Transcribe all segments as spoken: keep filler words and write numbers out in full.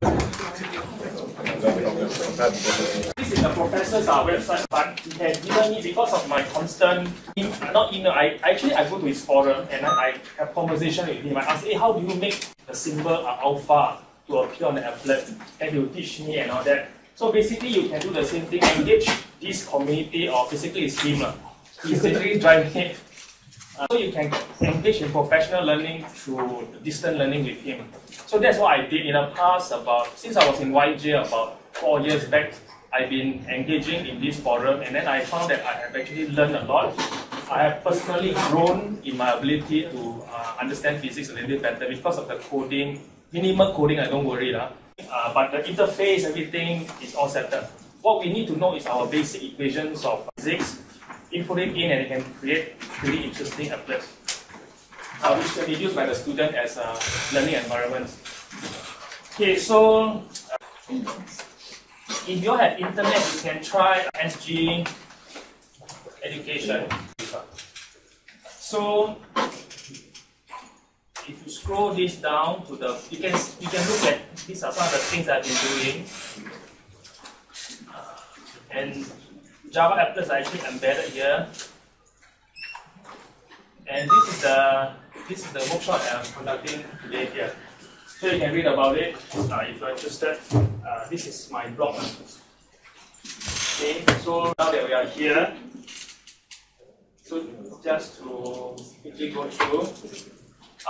This is the professor's uh, website, but he has given me, because of my constant, in, not email, I, actually I go to his forum and then I have conversation with him. I ask, hey, how do you make the symbol uh, alpha to appear on the applet? And he will teach me and all that. So basically you can do the same thing, engage this community, or basically it's him. Uh, he's literally driving it. Uh, so you can engage in professional learning through distant learning with him. So that's what I did in the past, about, since I was in Y J about four years back, I've been engaging in this forum, and then I found that I have actually learned a lot. I have personally grown in my ability to uh, understand physics a little bit better because of the coding, minimal coding, I don't worry. Uh, uh, but the interface, everything is all set up. What we need to know is our basic equations of physics, input it in, and it can create really interesting applets, uh, which can be used by the student as a uh, learning environment. Okay, so uh, if you have internet, you can try S G Education. So if you scroll this down to the, you can you can look at these are some of the things I've been doing, uh, and Java applets are actually embedded here, and this is the this is the workshop I'm conducting today here. So you can read about it uh, if you're interested. Uh, this is my blog. Okay, so now that we are here, so just to quickly go through.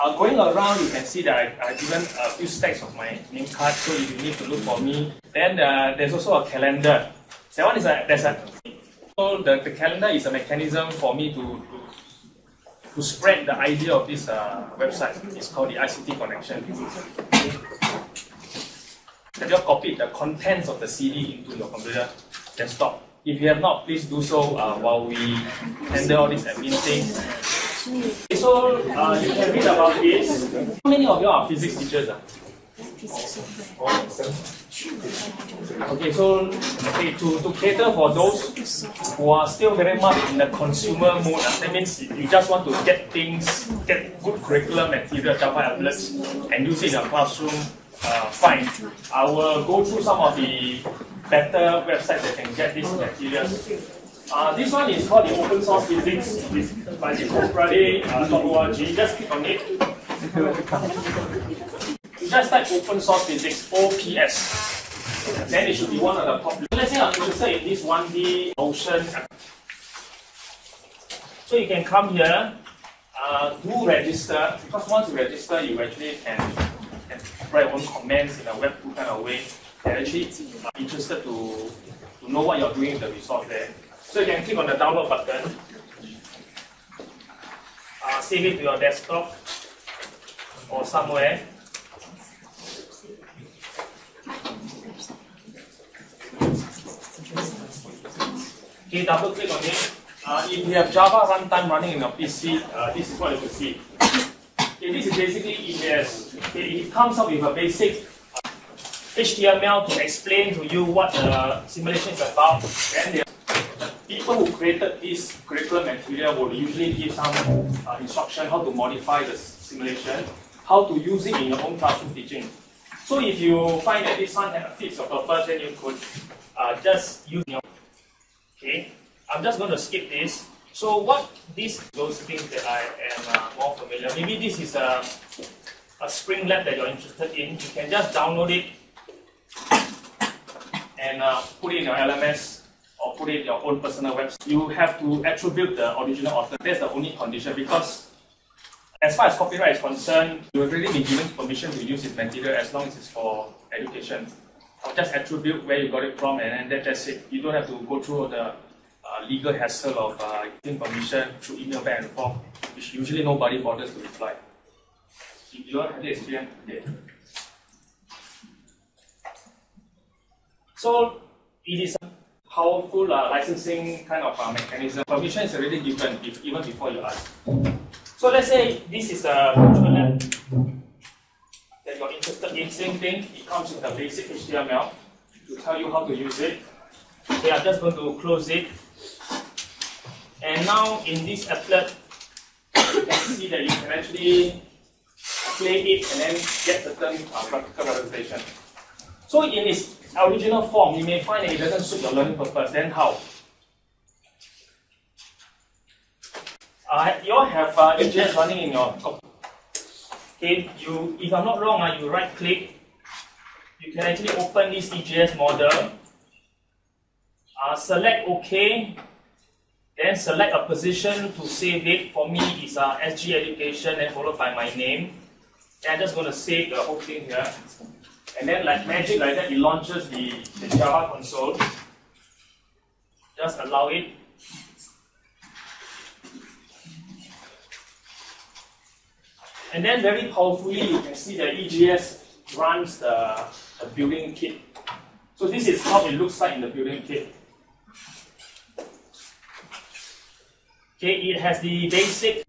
Uh, going around, you can see that I, I've given a few stacks of my name card, so if you need to look for me. Then uh, there's also a calendar. That one is a, there's a, so the, the calendar is a mechanism for me to, to, to spread the idea of this uh, website. It's called the I C T Connection. You just copy the contents of the C D into your computer desktop. If you have not, please do so uh, while we handle all these admin things. Okay, so uh, you can read about this. How many of you are physics teachers? Uh? Okay, so okay, to, to cater for those who are still very much in the consumer mode, that means you just want to get things, get good curriculum material, Java applets, and use it in your classroom, uh, fine. I will go through some of the better websites that can get these materials. Uh, this one is called the Open Source Physics by the Compadre dot org. Just click on it. Just type Open Source Physics, O P S. Then it should be one of the popular. Let's say I'm interested in this one D motion. So you can come here, uh, do register, because once you register, you actually can, can write your own comments in a Web two kind of way. They're actually uh, interested to, to know what you're doing with the resource there. So you can click on the download button, uh, save it to your desktop or somewhere. Okay, double click on it. Uh, if you have Java runtime running in your P C, uh, this is what you will see. Okay, this is basically E J S. Okay, it comes up with a basic uh, H T M L to explain to you what the simulation is about. Then the people who created this curriculum material will usually give some uh, instruction how to modify the simulation, how to use it in your own classroom teaching. So if you find that this one fits your purpose, then you could uh, just use your. Okay, I'm just going to skip this. So what these those things that I am uh, more familiar. Maybe this is a, a Spring Lab that you're interested in. You can just download it and uh, put it in your L M S or put it in your own personal website. You have to attribute the original author. That's the only condition, because as far as copyright is concerned, you will really be given permission to use this material as long as it's for education. Or just attribute where you got it from, and then that's it. You don't have to go through the uh, legal hassle of uh, getting permission through email back and forth, which usually nobody bothers to reply. You don't have the experience today. So it is a powerful uh, licensing kind of uh, mechanism. Permission is already given, if, even before you ask. So let's say this is a virtual lab that you're interested in. Same thing, it comes with a basic H T M L to tell you how to use it. Okay, I'm just going to close it. And now in this applet, you can see that you can actually play it and then get certain uh, practical representation. So in its original form, you may find that it doesn't suit your learning purpose. Then how? Uh, you all have uh, E J S running in your computer. Okay, you, if I'm not wrong, uh, you right click, you can actually open this E J S model, uh, select OK, then select a position to save it. For me, it's uh, S G Education, then followed by my name. And I'm just going to save the whole thing here. And then like magic like that, it launches the, the Java console. Just allow it. And then very powerfully, you can see that E J S runs the, the building kit. So this is how it looks like in the building kit. Okay, it has the basic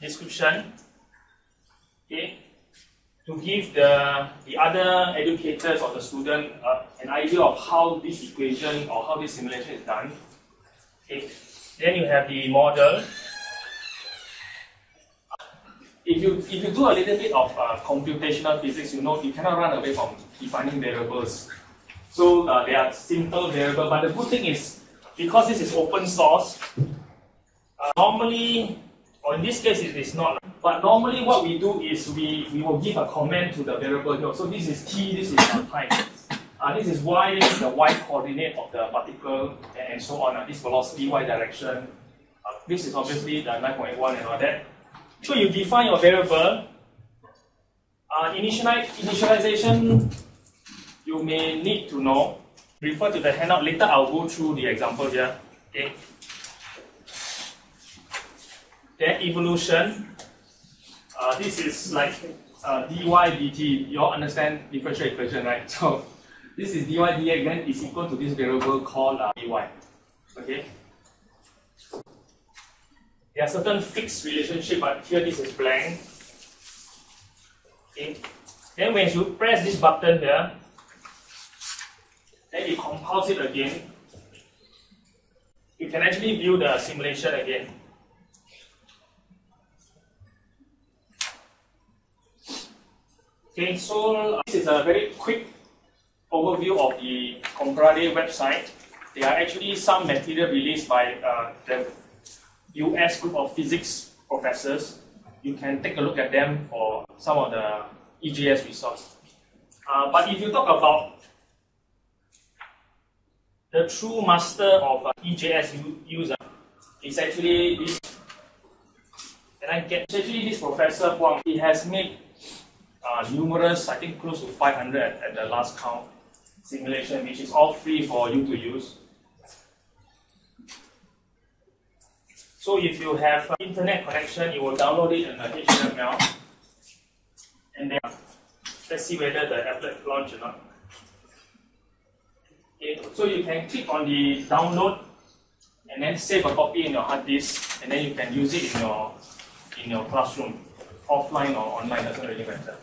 description. Okay, to give the, the other educators or the student uh, an idea of how this equation or how this simulation is done. Okay. Then you have the model. If you, if you do a little bit of uh, computational physics, you know you cannot run away from defining variables. So uh, they are simple variables, but the good thing is, because this is open source, uh, normally, or in this case it is not, but normally what we do is we, we will give a comment to the variable here. So this is t, this is time. Uh, this is y, this is the y coordinate of the particle, and, and so on, uh, this velocity, y direction. Uh, this is obviously the nine point eight one and all that. So you define your variable. Uh, initialization, you may need to know. Refer to the handout later. I'll go through the example here. Okay. Then evolution. Uh, this is like uh, dy dt. You all understand differential equation, right? So this is dy dx. Then is equal to this variable called uh, dy. Okay. There are certain fixed relationships, but here this is blank. Okay. Then when you press this button here, then it compiles it again. You can actually view the simulation again. Okay, so this is a very quick overview of the Compadre website. There are actually some material released by uh, the U S group of physics professors. You can take a look at them for some of the E J S resource. Uh, but if you talk about the true master of uh, E J S user, it's actually this. And I get actually this professor Huang. He has made uh, numerous, I think close to five hundred at, at the last count, simulation, which is all free for you to use. So if you have uh, internet connection, you will download it in the H T M L. And then let's see whether the applet launch or not. Okay. So you can click on the download and then save a copy in your hard disk, and then you can use it in your in your classroom, offline or online, doesn't really matter.